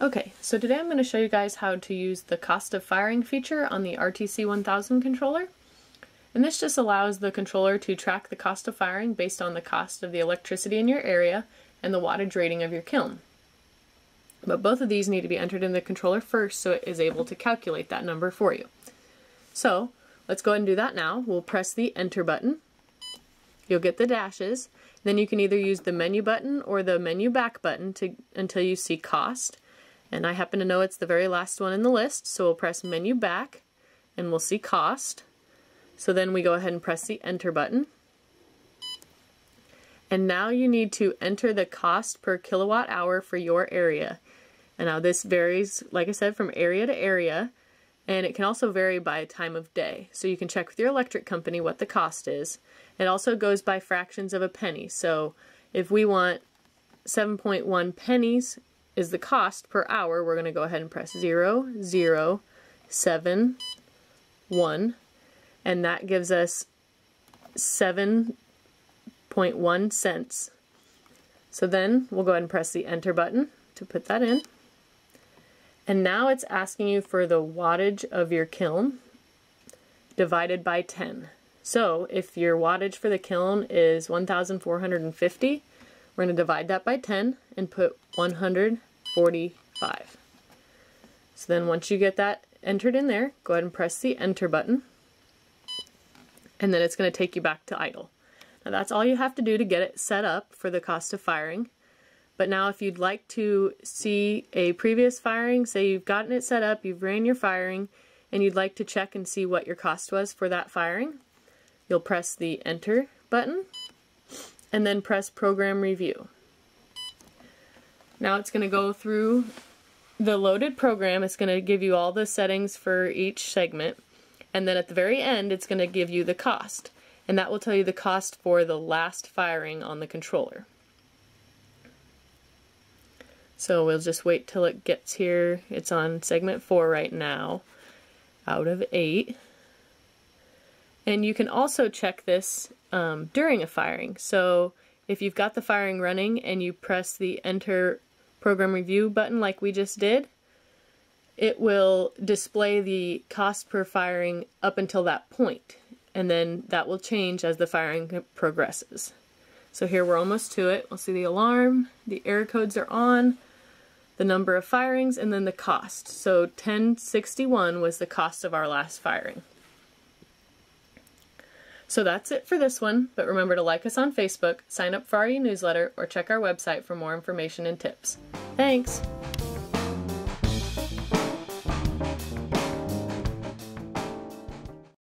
Okay, so today I'm going to show you guys how to use the cost of firing feature on the RTC 1000 controller. And this just allows the controller to track the cost of firing based on the cost of the electricity in your area and the wattage rating of your kiln. But both of these need to be entered in the controller first so it is able to calculate that number for you. So let's go ahead and do that now. We'll press the enter button. You'll get the dashes. Then you can either use the menu button or the menu back button until you see cost. And I happen to know it's the very last one in the list, so we'll press menu back and we'll see cost. So then we go ahead and press the enter button. And now you need to enter the cost per kilowatt hour for your area. And now this varies, like I said, from area to area, and it can also vary by time of day. So you can check with your electric company what the cost is. It also goes by fractions of a penny. So if we want 7.1 pennies is the cost per hour, we're going to go ahead and press 0, 0, 7, 1, and that gives us 7.1 cents. So then we'll go ahead and press the enter button to put that in. And now it's asking you for the wattage of your kiln divided by 10. So if your wattage for the kiln is 1,450, we're going to divide that by 10 and put 145. So then once you get that entered in there, go ahead and press the enter button. And then it's going to take you back to idle. Now that's all you have to do to get it set up for the cost of firing. But now if you'd like to see a previous firing, say you've gotten it set up, you've ran your firing, and you'd like to check and see what your cost was for that firing, you'll press the enter button and then press program review. Now it's going to go through the loaded program. It's going to give you all the settings for each segment. And then at the very end, it's going to give you the cost. And that will tell you the cost for the last firing on the controller. So we'll just wait till it gets here. It's on segment 4 right now, out of 8. And you can also check this during a firing. So if you've got the firing running and you press the enter program review button like we just did, it will display the cost per firing up until that point, and then that will change as the firing progresses. So here we're almost to it. We'll see the alarm, the error codes are on, the number of firings, and then the cost. So 1061 was the cost of our last firing. So that's it for this one, but remember to like us on Facebook, sign up for our e-newsletter, or check our website for more information and tips. Thanks!